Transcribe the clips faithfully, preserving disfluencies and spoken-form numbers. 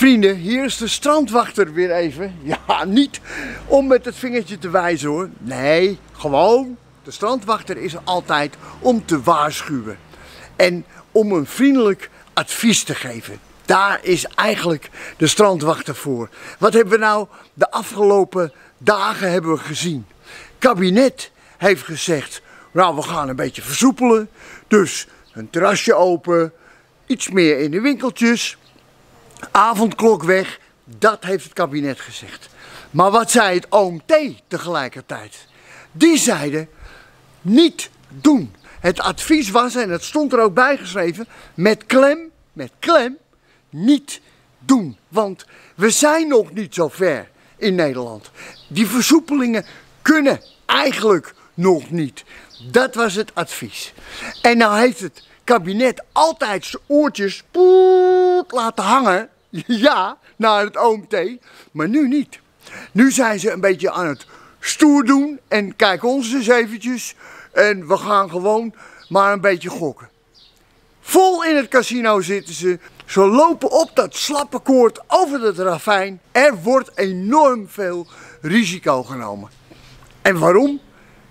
Vrienden, hier is de strandwachter weer even. Ja, niet om met het vingertje te wijzen hoor. Nee, gewoon. De strandwachter is er altijd om te waarschuwen. En om een vriendelijk advies te geven. Daar is eigenlijk de strandwachter voor. Wat hebben we nou de afgelopen dagen hebben we gezien? Het kabinet heeft gezegd, nou we gaan een beetje versoepelen. Dus een terrasje open, iets meer in de winkeltjes. Avondklok weg, dat heeft het kabinet gezegd. Maar wat zei het O M T tegelijkertijd? Die zeiden, niet doen. Het advies was, en het stond er ook bij geschreven, met klem, met klem, niet doen. Want we zijn nog niet zo ver in Nederland. Die versoepelingen kunnen eigenlijk nog niet. Dat was het advies. En nou heeft het kabinet altijd zijn oortjes poot, laten hangen, ja, naar het O M T, maar nu niet. Nu zijn ze een beetje aan het stoer doen en kijk ons eens eventjes en we gaan gewoon maar een beetje gokken. Vol in het casino zitten ze, ze lopen op dat slappe koord over het ravijn. Er wordt enorm veel risico genomen. En waarom?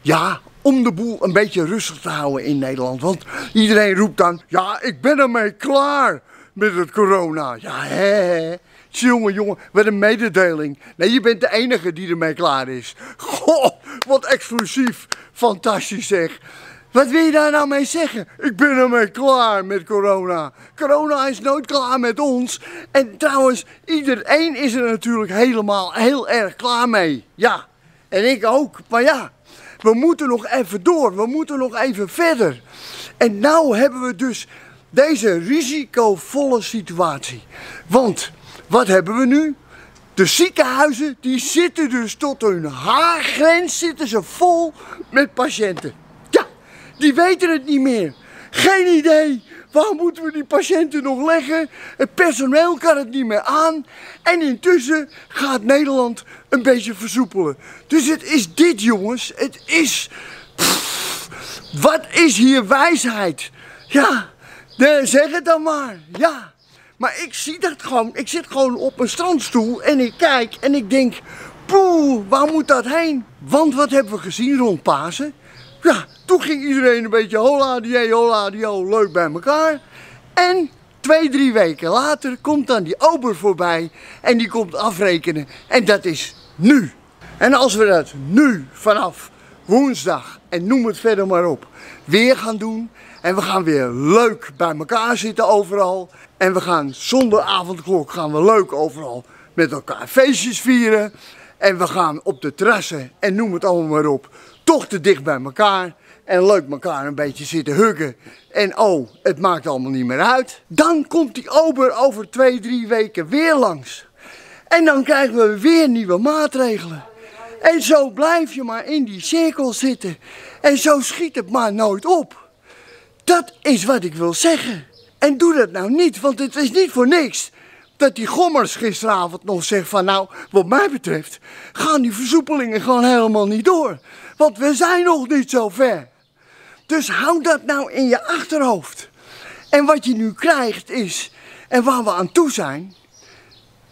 Ja, om de boel een beetje rustig te houden in Nederland. Want iedereen roept dan, ja, ik ben ermee klaar met het corona. Ja, hè, hè. Jongen, jongen, wat een mededeling. Nee, je bent de enige die ermee klaar is. Goh, wat exclusief. Fantastisch zeg. Wat wil je daar nou mee zeggen? Ik ben ermee klaar met corona. Corona is nooit klaar met ons. En trouwens, iedereen is er natuurlijk helemaal heel erg klaar mee. Ja, en ik ook, maar ja. We moeten nog even door, we moeten nog even verder. En nou hebben we dus deze risicovolle situatie. Want, wat hebben we nu? De ziekenhuizen, die zitten dus tot hun haargrens, zitten ze vol met patiënten. Ja, die weten het niet meer. Geen idee, waar moeten we die patiënten nog leggen? Het personeel kan het niet meer aan. En intussen gaat Nederland een beetje versoepelen. Dus het is dit jongens, het is... Pff, wat is hier wijsheid? Ja, de, zeg het dan maar, ja. Maar ik zie dat gewoon, ik zit gewoon op een strandstoel en ik kijk en ik denk... Poeh, waar moet dat heen? Want wat hebben we gezien rond Pasen? Ja, toen ging iedereen een beetje hola die hola die ho, leuk bij elkaar. En twee, drie weken later komt dan die ober voorbij en die komt afrekenen. En dat is nu. En als we dat nu vanaf woensdag, en noem het verder maar op, weer gaan doen. En we gaan weer leuk bij elkaar zitten overal. En we gaan zonder avondklok gaan we leuk overal met elkaar feestjes vieren. En we gaan op de terrassen en noem het allemaal maar op. Toch te dicht bij elkaar en leuk elkaar een beetje zitten huggen. En oh, het maakt allemaal niet meer uit. Dan komt die ober over twee, drie weken weer langs. En dan krijgen we weer nieuwe maatregelen. En zo blijf je maar in die cirkel zitten. En zo schiet het maar nooit op. Dat is wat ik wil zeggen. En doe dat nou niet, want het is niet voor niks dat die Gommers gisteravond nog zegt van nou, wat mij betreft gaan die versoepelingen gewoon helemaal niet door. Want we zijn nog niet zo ver. Dus hou dat nou in je achterhoofd. En wat je nu krijgt is, en waar we aan toe zijn,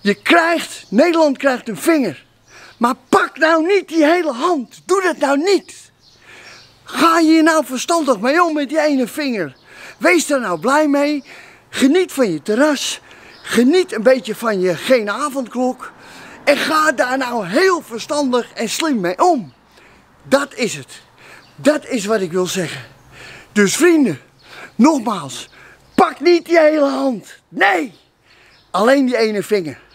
je krijgt, Nederland krijgt een vinger. Maar pak nou niet die hele hand. Doe dat nou niet. Ga hier nou verstandig mee om met die ene vinger. Wees daar nou blij mee. Geniet van je terras. Geniet een beetje van je geen avondklok. En ga daar nou heel verstandig en slim mee om. Dat is het. Dat is wat ik wil zeggen. Dus vrienden, nogmaals, pak niet die hele hand. Nee, alleen die ene vinger.